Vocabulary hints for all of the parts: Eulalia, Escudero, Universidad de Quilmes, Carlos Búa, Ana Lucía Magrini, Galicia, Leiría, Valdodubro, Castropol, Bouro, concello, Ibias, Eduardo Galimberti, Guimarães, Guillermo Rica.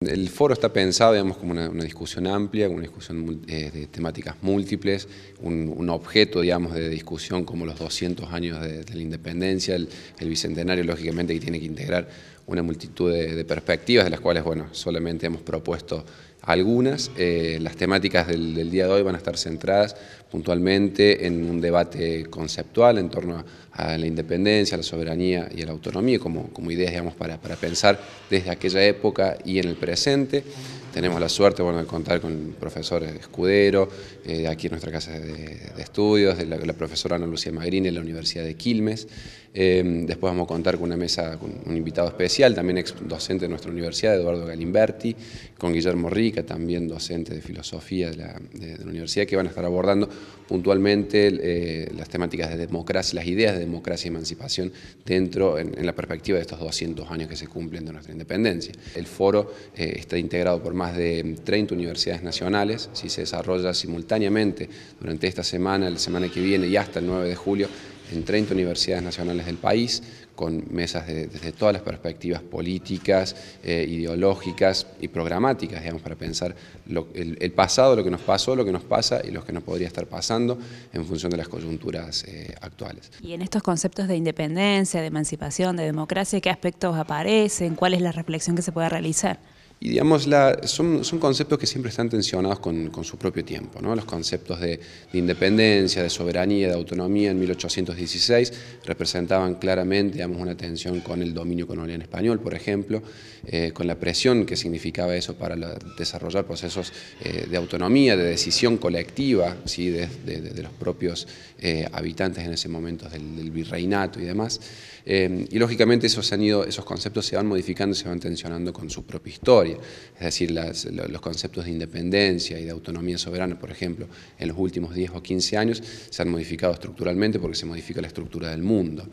El foro está pensado, digamos, como una discusión amplia, como una discusión de temáticas múltiples, un objeto, digamos, de discusión como los 200 años de la independencia, el bicentenario, lógicamente, que tiene que integrar una multitud de perspectivas, de las cuales, bueno, solamente hemos propuesto algunas. Las temáticas del día de hoy van a estar centradas puntualmente en un debate conceptual en torno a la independencia, a la soberanía y a la autonomía, como ideas, digamos, para pensar desde aquella época y en el presente. Tenemos la suerte, bueno, de contar con el profesor Escudero, aquí en nuestra casa de estudios, de la profesora Ana Lucía Magrini de la Universidad de Quilmes. Después vamos a contar con una mesa, con un invitado especial, también ex docente de nuestra universidad, Eduardo Galimberti, con Guillermo Rica, también docente de filosofía de la universidad, que van a estar abordando puntualmente las temáticas de democracia, las ideas de democracia y emancipación dentro, en la perspectiva de estos 200 años que se cumplen de nuestra independencia. El foro está integrado por más de 30 universidades nacionales, si se desarrolla simultáneamente durante esta semana, la semana que viene y hasta el 9 de julio, en 30 universidades nacionales del país, con mesas desde todas las perspectivas políticas, ideológicas y programáticas, digamos, para pensar el pasado, lo que nos pasó, lo que nos pasa y lo que nos podría estar pasando en función de las coyunturas actuales. Y en estos conceptos de independencia, de emancipación, de democracia, ¿qué aspectos aparecen? ¿Cuál es la reflexión que se puede realizar? Y digamos, son conceptos que siempre están tensionados con su propio tiempo, ¿no? Los conceptos de independencia, de soberanía, de autonomía en 1816 representaban claramente, digamos, una tensión con el dominio colonial español, por ejemplo, con la presión que significaba eso para desarrollar procesos de autonomía, de decisión colectiva, ¿sí? de los propios habitantes en ese momento del virreinato y demás. Y lógicamente esos conceptos se van modificando, se van tensionando con su propia historia. Es decir, los conceptos de independencia y de autonomía soberana, por ejemplo, en los últimos 10 o 15 años se han modificado estructuralmente porque se modifica la estructura del mundo.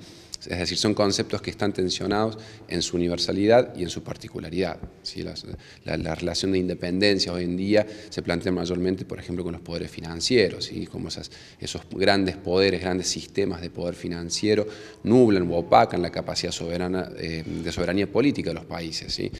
Es decir, son conceptos que están tensionados en su universalidad y en su particularidad, ¿sí? La relación de independencia hoy en día se plantea mayormente, por ejemplo, con los poderes financieros, ¿sí? Como esos grandes poderes, grandes sistemas de poder financiero nublan o opacan la capacidad soberana, de soberanía política de los países, ¿sí?